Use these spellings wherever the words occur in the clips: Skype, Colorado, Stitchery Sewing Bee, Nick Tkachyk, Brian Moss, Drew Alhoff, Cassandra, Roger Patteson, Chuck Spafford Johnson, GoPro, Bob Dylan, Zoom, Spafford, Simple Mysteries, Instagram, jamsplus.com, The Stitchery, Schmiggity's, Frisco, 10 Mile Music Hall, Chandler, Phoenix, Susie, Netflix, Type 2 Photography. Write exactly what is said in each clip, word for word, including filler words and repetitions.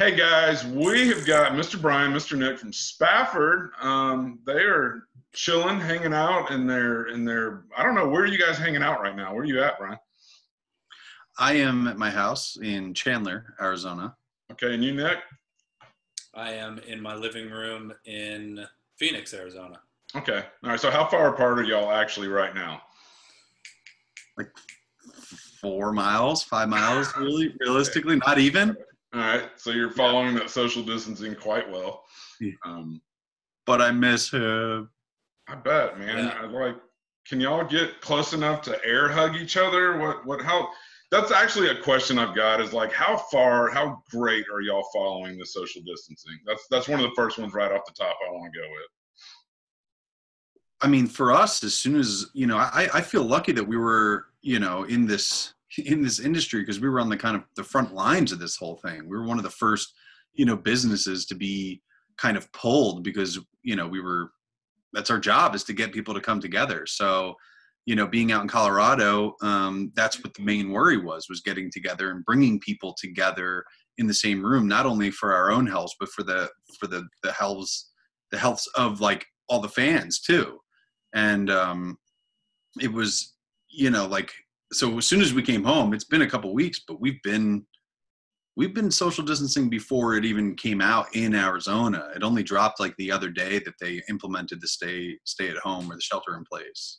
Hey guys, we have got Mister Brian, Mister Nick from Spafford. Um, they are chilling, hanging out in their, in their, I don't know, where are you guys hanging out right now? Where are you at, Brian? I am at my house in Chandler, Arizona. Okay, and you, Nick? I am in my living room in Phoenix, Arizona. Okay, all right, so how far apart are y'all actually right now? Like four miles, five miles, really, realistically, not even. All right, so you're following that social distancing quite well. Um, but I miss her. I bet, man. Yeah. I like, can y'all get close enough to air hug each other? What, what, how, that's actually a question I've got is like, how far, how great are y'all following the social distancing? That's, that's one of the first ones right off the top I want to go with. I mean, for us, as soon as, you know, I, I feel lucky that we were, you know, in this, in this industry, because we were on the kind of the front lines of this whole thing. We were one of the first, you know, businesses to be kind of pulled because, you know, we were, that's our job, is to get people to come together. So, you know, being out in Colorado, um, that's what the main worry was, was getting together and bringing people together in the same room, not only for our own health, but for the, for the, the healths, the healths of like all the fans too. And um, it was, you know, like, so as soon as we came home, it's been a couple weeks, but we've been, we've been social distancing before it even came out in Arizona. It only dropped like the other day that they implemented the stay, stay at home or the shelter in place.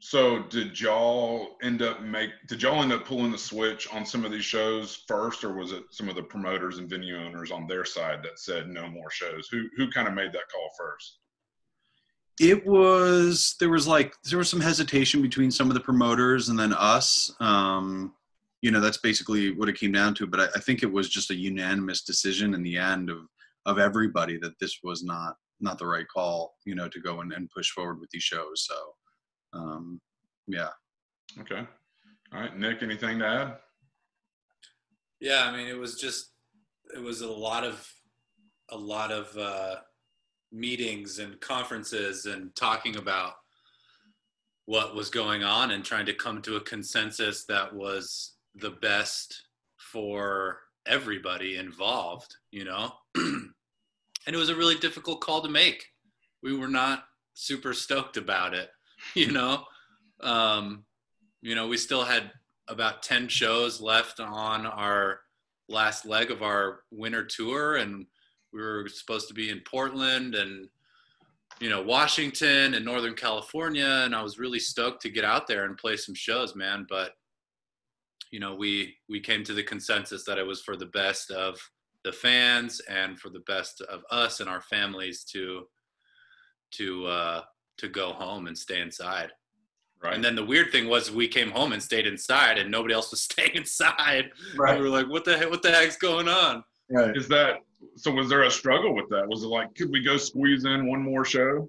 So did y'all end up make, did y'all end up pulling the switch on some of these shows first, or was it some of the promoters and venue owners on their side that said no more shows? Who, who kind of made that call first? It was, there was like, there was some hesitation between some of the promoters and then us. Um, you know, that's basically what it came down to. But I, I think it was just a unanimous decision in the end of, of everybody that this was not, not the right call, you know, to go and, and push forward with these shows. So, um, yeah. Okay. All right, Nick, anything to add? Yeah, I mean, it was just, it was a lot of, a lot of, uh, meetings and conferences and talking about what was going on and trying to come to a consensus that was the best for everybody involved, you know? And it was a really difficult call to make. We were not super stoked about it, you know? Um, you know, we still had about ten shows left on our last leg of our winter tour, and we were supposed to be in Portland and, you know, Washington and Northern California. And I was really stoked to get out there and play some shows, man. But, you know, we, we came to the consensus that it was for the best of the fans and for the best of us and our families to, to, uh, to go home and stay inside. Right. And then the weird thing was we came home and stayed inside and nobody else was staying inside. Right. And we were like, what the heck, what the heck's going on? Right. Is that, so was there a struggle with that? Was it like, could we go squeeze in one more show?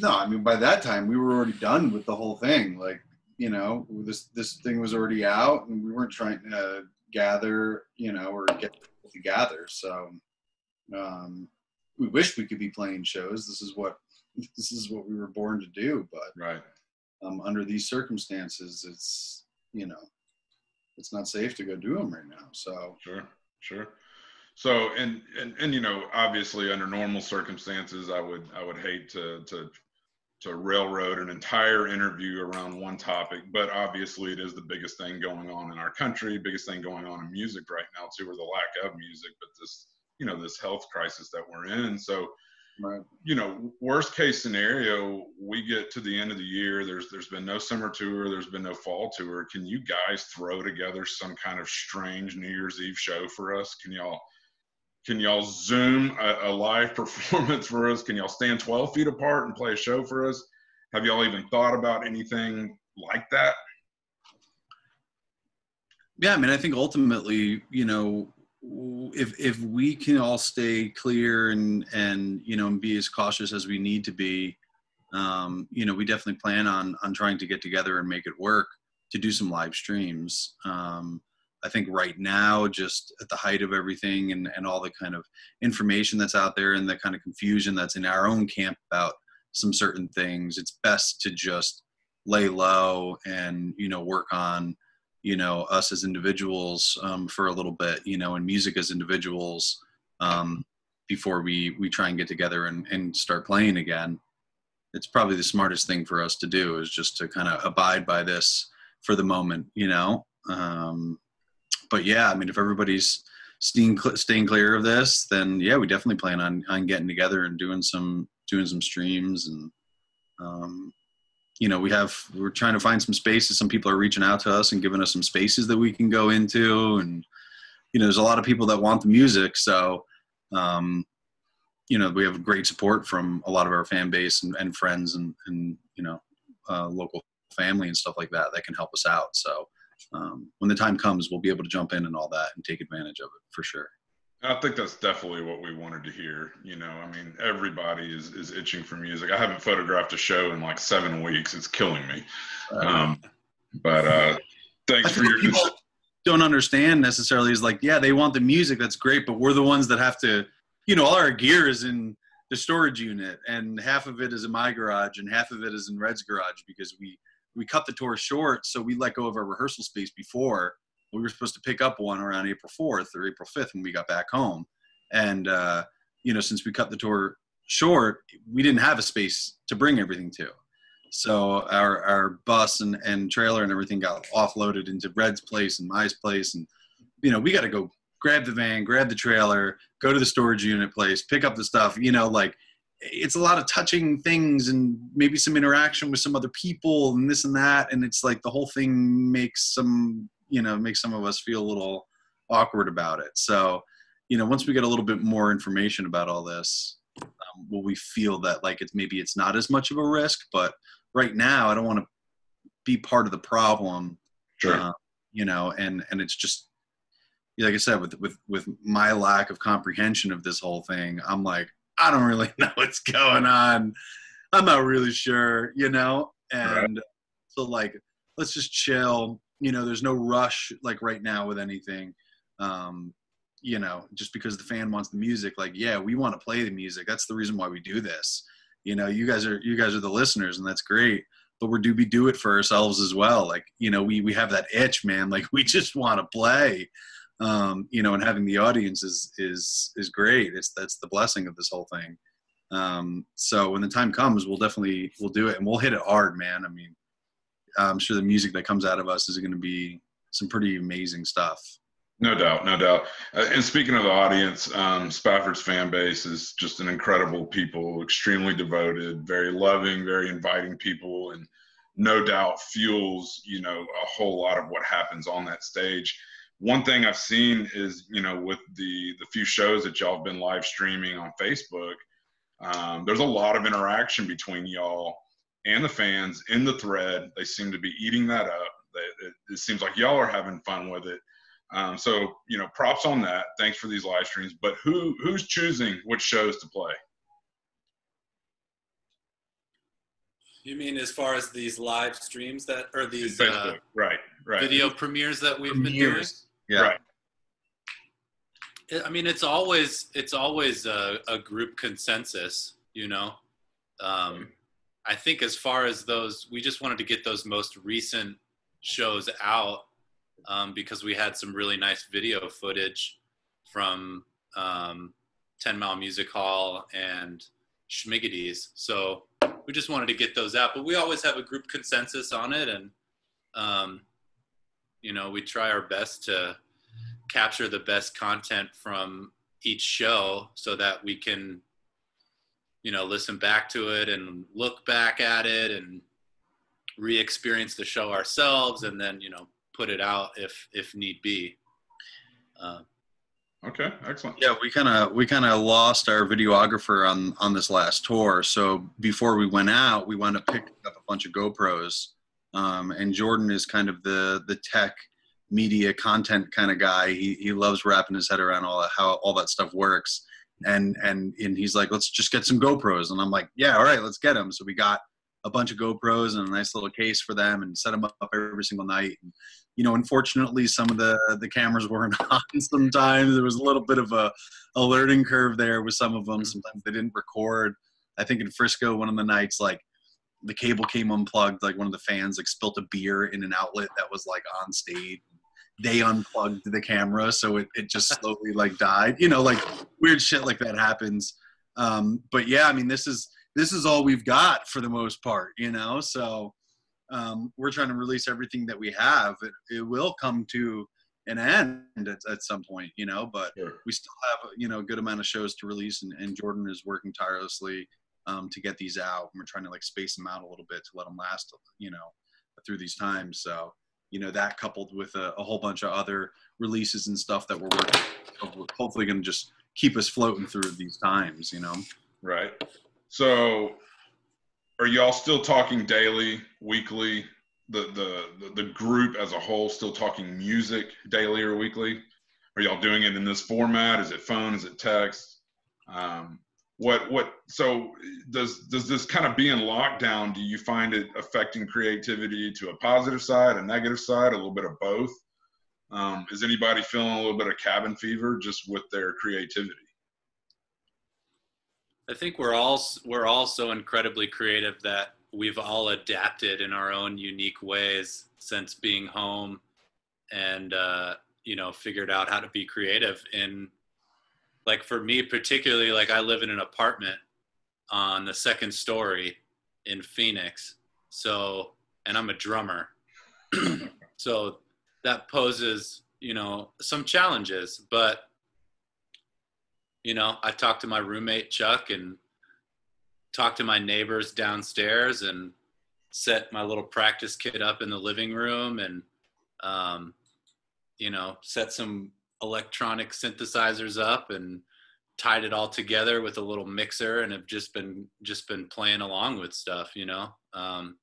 No, I mean, by that time we were already done with the whole thing. Like, you know, this, this thing was already out and we weren't trying to gather, you know, or get people to gather. So, um, we wish we could be playing shows. This is what, this is what we were born to do, but right. um, under these circumstances, it's, you know, it's not safe to go do them right now. So sure. Sure. So, and, and, and, you know, obviously under normal circumstances, I would, I would hate to, to, to railroad an entire interview around one topic, but obviously it is the biggest thing going on in our country, biggest thing going on in music right now too, or the lack of music, but this, you know, this health crisis that we're in. So, right. You know, worst case scenario, we get to the end of the year, there's, there's been no summer tour, there's been no fall tour. Can you guys throw together some kind of strange New Year's Eve show for us? Can y'all, can y'all Zoom a, a live performance for us? Can y'all stand twelve feet apart and play a show for us? Have y'all even thought about anything like that? Yeah, I mean, I think ultimately, you know, if if we can all stay clear and and you know and be as cautious as we need to be, um you know we definitely plan on on trying to get together and make it work to do some live streams. um I think right now, just at the height of everything and and all the kind of information that's out there and the kind of confusion that's in our own camp about some certain things, it's best to just lay low and you know work on you know, us as individuals um, for a little bit, you know, and music as individuals um, before we, we try and get together and, and start playing again. It's probably the smartest thing for us to do, is just to kind of abide by this for the moment, you know? Um, but yeah, I mean, if everybody's staying, staying clear of this, then yeah, we definitely plan on, on getting together and doing some, doing some streams. And, um, you know, we have, we're trying to find some spaces. Some people are reaching out to us and giving us some spaces that we can go into. And, you know, there's a lot of people that want the music. So, um, you know, we have great support from a lot of our fan base and, and friends and, and, you know, uh, local family and stuff like that, that can help us out. So um, when the time comes, we'll be able to jump in and all that and take advantage of it for sure. I think that's definitely what we wanted to hear. You know, I mean, everybody is, is itching for music. I haven't photographed a show in like seven weeks. It's killing me. Uh, um, but uh, thanks for your people don't understand necessarily is like, yeah, they want the music. That's great. But we're the ones that have to, you know, all our gear is in the storage unit, and half of it is in my garage and half of it is in Red's garage, because we, we cut the tour short. So we let go of our rehearsal space before. We were supposed to pick up one around April fourth or April fifth when we got back home. And, uh, you know, since we cut the tour short, we didn't have a space to bring everything to. So our, our bus and, and trailer and everything got offloaded into Red's place and my place. And, you know, we got to go grab the van, grab the trailer, go to the storage unit place, pick up the stuff, you know, like it's a lot of touching things and maybe some interaction with some other people and this and that. And it's like the whole thing makes some, you know, make some of us feel a little awkward about it. So, you know, once we get a little bit more information about all this, um, will we feel that like it's maybe it's not as much of a risk? But right now, I don't want to be part of the problem. Sure. Uh, you know, and and it's just like I said, with with with my lack of comprehension of this whole thing, I'm like, I don't really know what's going on. I'm not really sure, you know. And right. So like, let's just chill. You know, there's no rush like right now with anything, um, you know, just because the fan wants the music. Like, yeah, we want to play the music. That's the reason why we do this. You know, you guys are, you guys are the listeners, and that's great, but we're do we do it for ourselves as well. Like, you know, we, we have that itch, man. Like we just want to play, um, you know, and having the audience is, is, is great. It's, that's the blessing of this whole thing. Um, so when the time comes, we'll definitely, we'll do it, and we'll hit it hard, man. I mean, I'm sure the music that comes out of us is going to be some pretty amazing stuff. No doubt, no doubt. Uh, and speaking of the audience, um, Spafford's fan base is just an incredible people, extremely devoted, very loving, very inviting people, and no doubt fuels, you know, a whole lot of what happens on that stage. One thing I've seen is, you know, with the, the few shows that y'all have been live streaming on Facebook, um, there's a lot of interaction between y'all and the fans in the thread. They seem to be eating that up. They, it, it seems like y'all are having fun with it. Um, so, you know, props on that. Thanks for these live streams. But who who's choosing which shows to play? You mean as far as these live streams that, or these Facebook, uh, right, right. video premieres that we've premieres. been doing? Yeah. Right. I mean, it's always, it's always a, a group consensus, you know? Um, I think as far as those, we just wanted to get those most recent shows out um, because we had some really nice video footage from um, ten mile Music Hall and Schmiggity's. So we just wanted to get those out, but we always have a group consensus on it. And, um, you know, we try our best to capture the best content from each show so that we can, you know, listen back to it and look back at it and re-experience the show ourselves, and then, you know, put it out if, if need be. Uh, okay. Excellent. Yeah. We kind of, we kind of lost our videographer on, on this last tour. So before we went out, we wound up picking up a bunch of GoPros. Um, and Jordan is kind of the, the tech media content kind of guy. He, he loves wrapping his head around all that, how all that stuff works. And, and, and he's like, let's just get some GoPros. And I'm like, yeah, all right, let's get them. So we got a bunch of GoPros and a nice little case for them and set them up every single night. And, you know, unfortunately, some of the, the cameras weren't on sometimes. There was a little bit of a, a learning curve there with some of them. Sometimes they didn't record. I think in Frisco, one of the nights, like the cable came unplugged. Like one of the fans like spilt a beer in an outlet that was like on stage. They unplugged the camera, so it, it just slowly like died. You know, like weird shit like that happens. Um, but yeah, I mean, this is this is all we've got for the most part. You know, so um, we're trying to release everything that we have. It, it will come to an end at, at some point, you know, but sure. we still have, you know, a good amount of shows to release, and, and Jordan is working tirelessly um, to get these out. And we're trying to like space them out a little bit to let them last, you know, through these times. So, you know, that coupled with a, a whole bunch of other releases and stuff that we're working on, we're hopefully going to just keep us floating through these times, you know? Right. So are y'all still talking daily, weekly? The, the the group as a whole still talking music daily or weekly? Are y'all doing it in this format? Is it phone? Is it text? Um, what what? So does does this kind of being locked down, do you find it affecting creativity to a positive side, a negative side, a little bit of both? Um, is anybody feeling a little bit of cabin fever just with their creativity? I think we're all we're all so incredibly creative that we've all adapted in our own unique ways since being home, and, uh, you know, figured out how to be creative. And like, for me particularly, like I live in an apartment on the second story in Phoenix. So, and I'm a drummer. So that poses, you know, some challenges, but, you know, I talked to my roommate, Chuck, and talked to my neighbors downstairs, and set my little practice kit up in the living room, and, um, you know, set some electronic synthesizers up and tied it all together with a little mixer, and have just been, just been playing along with stuff, you know? Um,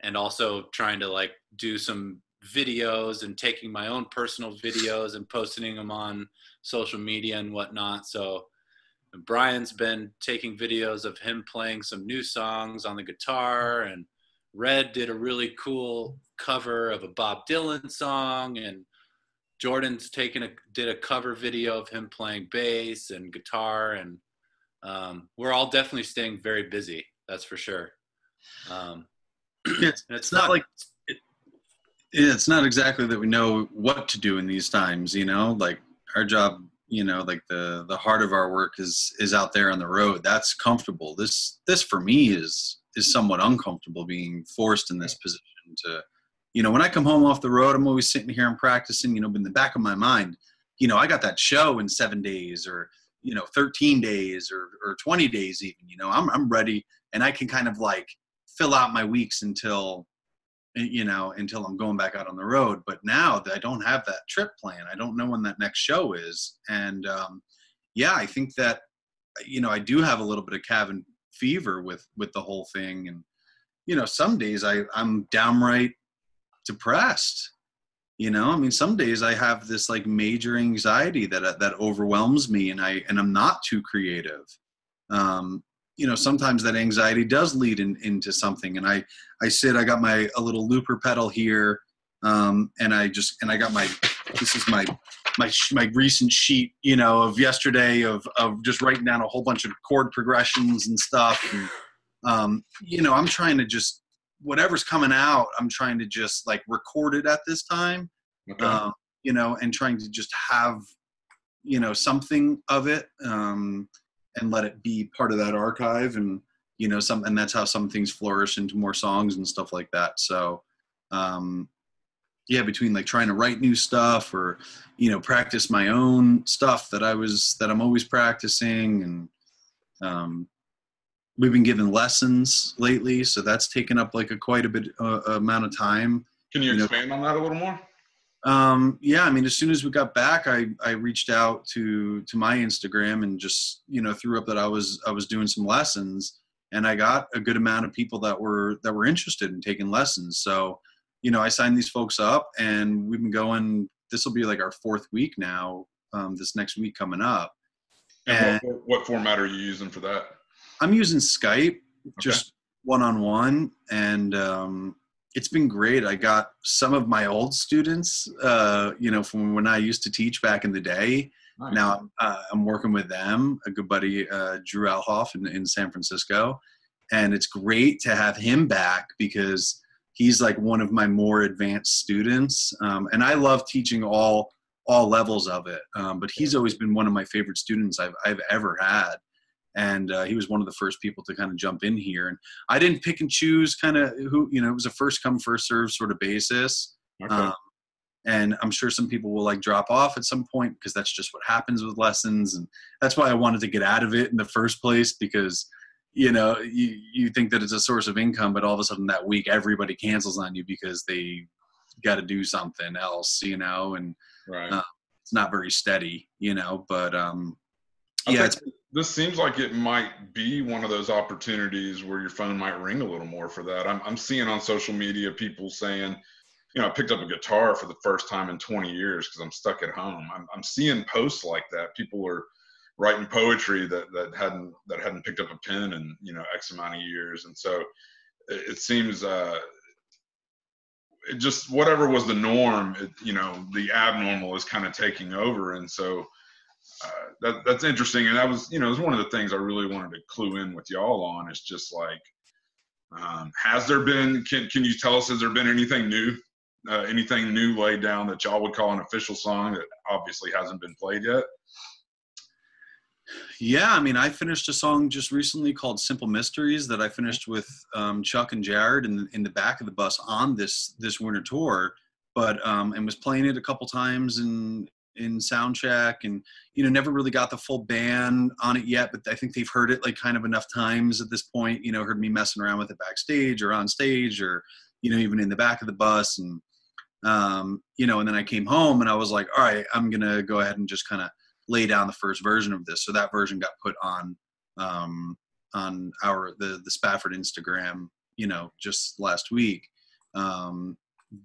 and also trying to like do some videos and taking my own personal videos and posting them on social media and whatnot. So, Brian's been taking videos of him playing some new songs on the guitar, and Red did a really cool cover of a Bob Dylan song, and Jordan's taken a, did a cover video of him playing bass and guitar, and um, we're all definitely staying very busy. That's for sure. Um, it's, it's not, not like, it, it's not exactly that we know what to do in these times, you know, like our job, you know, like the, the heart of our work is, is out there on the road. That's comfortable. This, this for me is, is somewhat uncomfortable, being forced in this position to, you know, when I come home off the road, I'm always sitting here and practicing, you know, in the back of my mind, you know, I got that show in seven days or, you know, thirteen days or, or twenty days even, you know, I'm, I'm ready, and I can kind of like fill out my weeks until, you know, until I'm going back out on the road. But now that I don't have that trip plan, I don't know when that next show is. And, um, yeah, I think that, you know, I do have a little bit of cabin fever with, with the whole thing. And, you know, some days I, I'm downright depressed, you know, I mean, some days I have this like major anxiety that, that overwhelms me, and I, and I'm not too creative. Um, you know, sometimes that anxiety does lead in, into something. And I, I sit, I got my, a little looper pedal here. Um, and I just, and I got my, this is my, my, my recent sheet, you know, of yesterday of, of just writing down a whole bunch of chord progressions and stuff. And, um, you know, I'm trying to just, whatever's coming out, I'm trying to just like record it at this time, okay. um, you know, and trying to just have, you know, something of it. Um, and let it be part of that archive, and, you know, some, and that's how some things flourish into more songs and stuff like that. So, um, yeah, between like trying to write new stuff, or, you know, practice my own stuff that I was, that I'm always practicing. And, um, we've been given lessons lately, so that's taken up like a quite a bit uh, amount of time. Can you, you expand know. on that a little more? Um, yeah, I mean, as soon as we got back, I, I reached out to, to my Instagram and just, you know, threw up that I was, I was doing some lessons, and I got a good amount of people that were, that were interested in taking lessons. So, you know, I signed these folks up, and we've been going, this will be like our fourth week now, um, this next week coming up. And, and what, what format are you using for that? I'm using Skype, just okay. one-on-one, and, um, it's been great. I got some of my old students, uh, you know, from when I used to teach back in the day. Nice. Now uh, I'm working with them, a good buddy, uh, Drew Alhoff in, in San Francisco. And it's great to have him back because he's like one of my more advanced students. Um, and I love teaching all, all levels of it. Um, but he's always been one of my favorite students I've, I've ever had. And uh, he was one of the first people to kind of jump in here. And I didn't pick and choose kind of who, you know, it was a first come, first serve sort of basis. Okay. Um, and I'm sure some people will like drop off at some point because that's just what happens with lessons. And that's why I wanted to get out of it in the first place, because, you know, you, you think that it's a source of income, but all of a sudden that week, everybody cancels on you because they got to do something else, you know, and right. uh, it's not very steady, you know, but um, yeah, it's, this seems like it might be one of those opportunities where your phone might ring a little more for that. I'm, I'm seeing on social media people saying, you know, I picked up a guitar for the first time in twenty years because I'm stuck at home. I'm, I'm seeing posts like that. People are writing poetry that, that hadn't, that hadn't picked up a pen in, you know, X amount of years. And so it, it seems, uh, it just, whatever was the norm, it, you know, the abnormal is kind of taking over. And so, uh, that that's interesting. And that was, you know, it was one of the things I really wanted to clue in with y'all on. It's just like, um, has there been, can, can you tell us, has there been anything new, uh, anything new laid down that y'all would call an official song that obviously hasn't been played yet? Yeah, I mean, I finished a song just recently called Simple Mysteries that I finished with um, Chuck and Jared in, in the back of the bus on this this winter tour, but um, and was playing it a couple times in in soundcheck, and you know, never really got the full band on it yet, but I think they've heard it like kind of enough times at this point, you know, heard me messing around with it backstage or on stage or, you know, even in the back of the bus. And um, you know, and then I came home and I was like, all right, I'm gonna go ahead and just kind of lay down the first version of this. So that version got put on um, on our the the Spafford Instagram, you know, just last week. Um,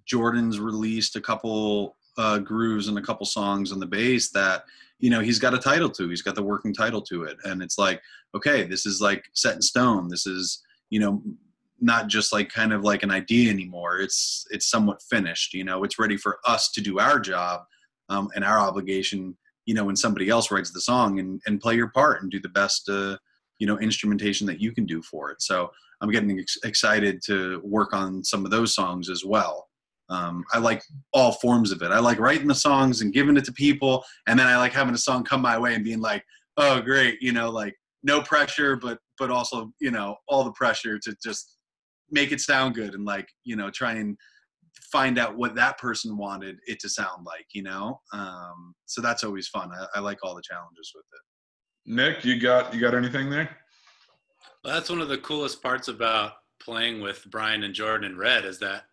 Jordan's released a couple uh, grooves and a couple songs on the bass that, you know, he's got a title to. He's got the working title to it, and it's like, okay, this is like set in stone. This is, you know, not just like kind of like an idea anymore. It's it's somewhat finished. You know, it's ready for us to do our job um, and our obligation. You know, when somebody else writes the song, and, and play your part and do the best, uh, you know, instrumentation that you can do for it. So I'm getting ex excited to work on some of those songs as well. Um, I like all forms of it. I like writing the songs and giving it to people. And then I like having a song come my way and being like, oh, great. You know, like no pressure, but, but also, you know, all the pressure to just make it sound good and like, you know, try and find out what that person wanted it to sound like, you know? Um, so that's always fun. I, I like all the challenges with it. Nick, you got, you got anything there? Well, that's one of the coolest parts about playing with Brian and Jordan and Red is that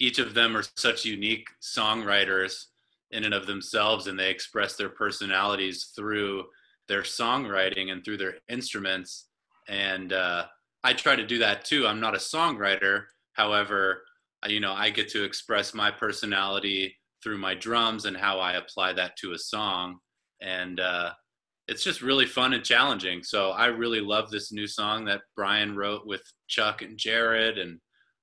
each of them are such unique songwriters in and of themselves, and they express their personalities through their songwriting and through their instruments. And uh, I try to do that too. I'm not a songwriter. However, you know, I get to express my personality through my drums and how I apply that to a song. And uh, it's just really fun and challenging. So I really love this new song that Brian wrote with Chuck and Jared. And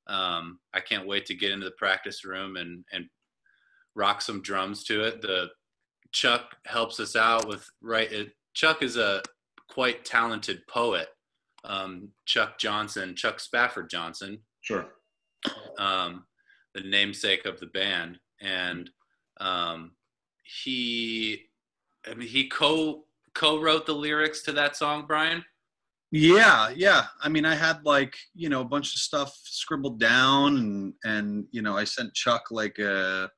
um, I can't wait to get into the practice room and, and rock some drums to it. The Chuck helps us out with, right. It, Chuck is a quite talented poet. Um, Chuck Johnson, Chuck Spafford Johnson. Sure. Um, the namesake of the band. And um, he, I mean, he co co-wrote the lyrics to that song, Brian? Yeah, yeah. I mean, I had like, you know, a bunch of stuff scribbled down, and, and you know, I sent Chuck like a,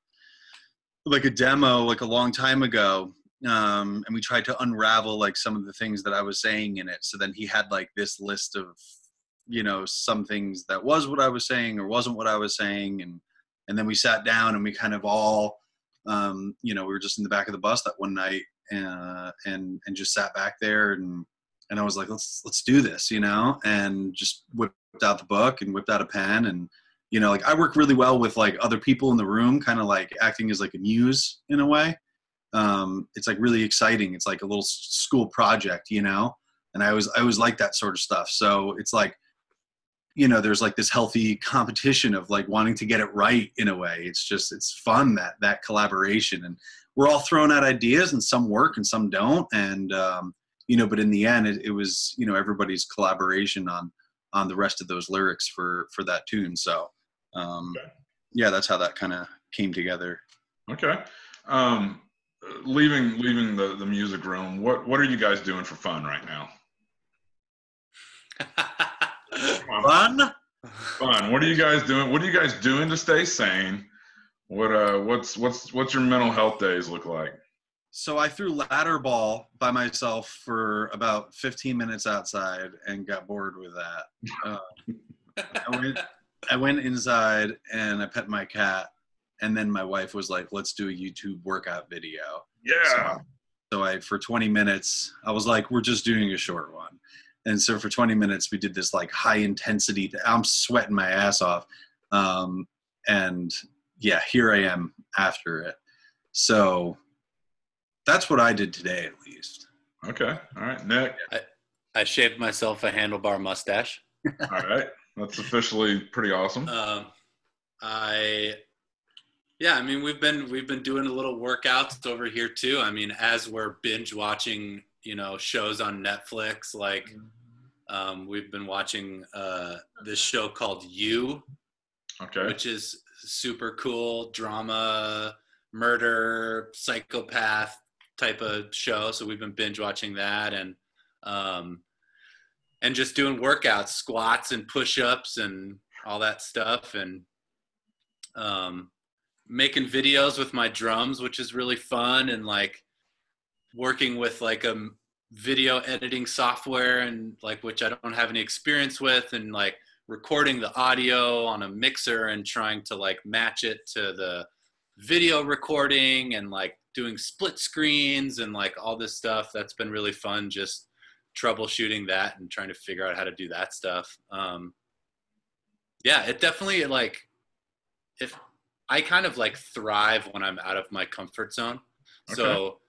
like a demo like a long time ago. Um, and we tried to unravel like some of the things that I was saying in it. So then he had like this list of, you know, some things that was what I was saying or wasn't what I was saying. And, and then we sat down and we kind of all, um, you know, we were just in the back of the bus that one night uh, and, and just sat back there. And, and I was like, let's, let's do this, you know, and just whipped out the book and whipped out a pen. And, you know, like I work really well with like other people in the room, kind of like acting as like a muse in a way. Um, it's like really exciting. It's like a little school project, you know, and I was, I was like that sort of stuff. So it's like, you know, there's like this healthy competition of like wanting to get it right in a way. It's just, it's fun, that, that collaboration, and we're all throwing out ideas and some work and some don't. And, um, you know, but in the end, it, it was, you know, everybody's collaboration on, on the rest of those lyrics for, for that tune. So, um, okay. yeah, that's how that kind of came together. Okay. Um, leaving, leaving the, the music room, what, what are you guys doing for fun right now? Fun? Fun. What are you guys doing? What are you guys doing to stay sane? What, uh, what's, what's, what's your mental health days look like? So I threw ladder ball by myself for about fifteen minutes outside and got bored with that. Uh, I, went, I went inside and I pet my cat, and then my wife was like, let's do a YouTube workout video. Yeah. So, so I, for twenty minutes, I was like, we're just doing a short one. And so for twenty minutes, we did this like high intensity, I'm sweating my ass off. Um, and yeah, here I am after it. So that's what I did today, at least. Okay. All right. Nick. I, I shaved myself a handlebar mustache. All right. That's officially pretty awesome. Um, I, yeah, I mean, we've been, we've been doing a little workouts over here too. I mean, as we're binge watching, you know, shows on Netflix, like, um, we've been watching, uh, this show called You, okay, which is super cool drama, murder, psychopath type of show. So we've been binge watching that, and, um, and just doing workouts, squats and push-ups and all that stuff. And, um, making videos with my drums, which is really fun. And like working with like a video editing software, and like, which I don't have any experience with, and like recording the audio on a mixer and trying to like match it to the video recording, and like doing split screens and like all this stuff. That's been really fun. Just troubleshooting that and trying to figure out how to do that stuff. Um, yeah, it definitely like, if I kind of like thrive when I'm out of my comfort zone. Okay. So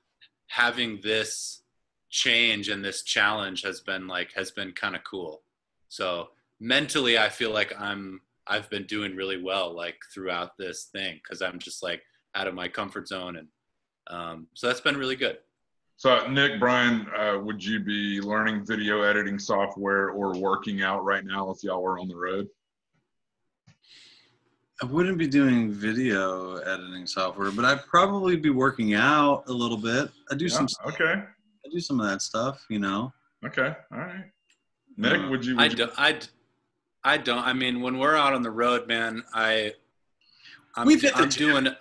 having this change and this challenge has been like, has been kind of cool. So mentally, I feel like I'm, I've been doing really well, like throughout this thing, 'cause I'm just like out of my comfort zone. And um, so that's been really good. So Nick, Brian, uh, would you be learning video editing software or working out right now if y'all were on the road? I wouldn't be doing video editing software, but I'd probably be working out a little bit. I do yeah, some stuff. Okay. I do some of that stuff, you know? Okay. All right. Nick, uh, would you? Would I, you... Do, I, I don't. I mean, when we're out on the road, man, I, I'm, We've hit the I'm gym. doing,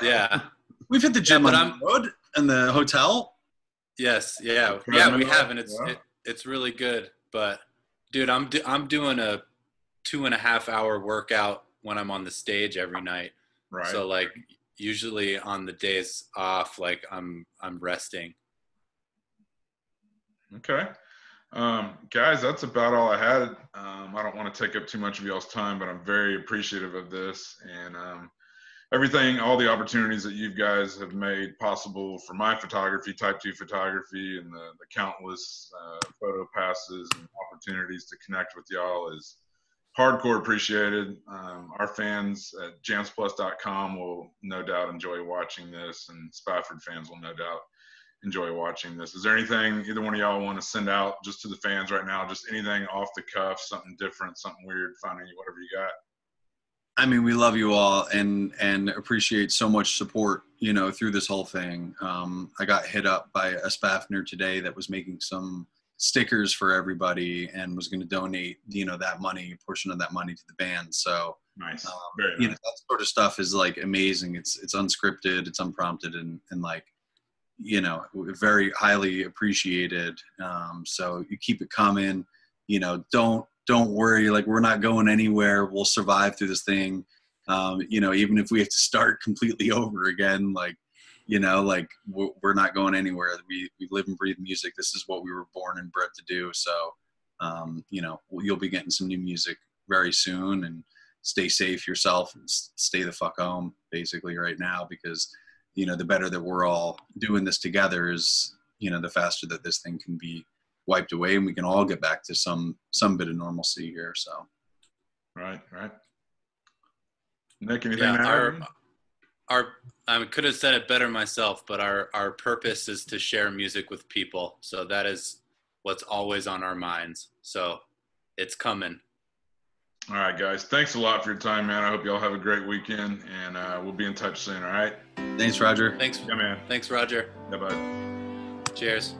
yeah. We've hit the gym yeah, on I'm, the road and the hotel. Yes. Yeah. Yeah, we have. And it's, yeah. it, it's really good. But dude, I'm, do, I'm doing a two and a half hour workout when I'm on the stage every night. Right. So like usually on the days off, like I'm, I'm resting. Okay. Um, guys, that's about all I had. Um, I don't want to take up too much of y'all's time, but I'm very appreciative of this and, um, everything, all the opportunities that you guys have made possible for my photography, type two photography, and the, the countless, uh, photo passes and opportunities to connect with y'all is hardcore appreciated. Um, our fans at jams plus dot com will no doubt enjoy watching this, and Spafford fans will no doubt enjoy watching this. Is there anything either one of y'all want to send out just to the fans right now? Just anything off the cuff, something different, something weird, funny, whatever you got. I mean, we love you all and, and appreciate so much support, you know, through this whole thing. Um, I got hit up by a Spaffner today that was making some stickers for everybody and was going to donate, you know, that money, a portion of that money to the band. So nice. Um, Very nice. You know, that sort of stuff is like amazing. It's, it's unscripted, it's unprompted, and, and like, you know, very highly appreciated. Um, so you keep it coming, you know, don't, don't worry. Like, we're not going anywhere. We'll survive through this thing. Um, you know, even if we have to start completely over again, like, you know, like we're not going anywhere. We, we live and breathe music. This is what we were born and bred to do. So, um, you know, you'll be getting some new music very soon, and stay safe yourself and stay the fuck home basically right now, because, you know, the better that we're all doing this together is, you know, the faster that this thing can be wiped away and we can all get back to some, some bit of normalcy here. So. Right. Right. Nick, anything yeah, to add? Our, our, I could have said it better myself, but our, our purpose is to share music with people. So that is what's always on our minds. So it's coming. All right, guys. Thanks a lot for your time, man. I hope y'all have a great weekend, and uh, we'll be in touch soon. All right. Thanks, Roger. Thanks. Yeah, man. Thanks, Roger. Yeah, bye. Cheers.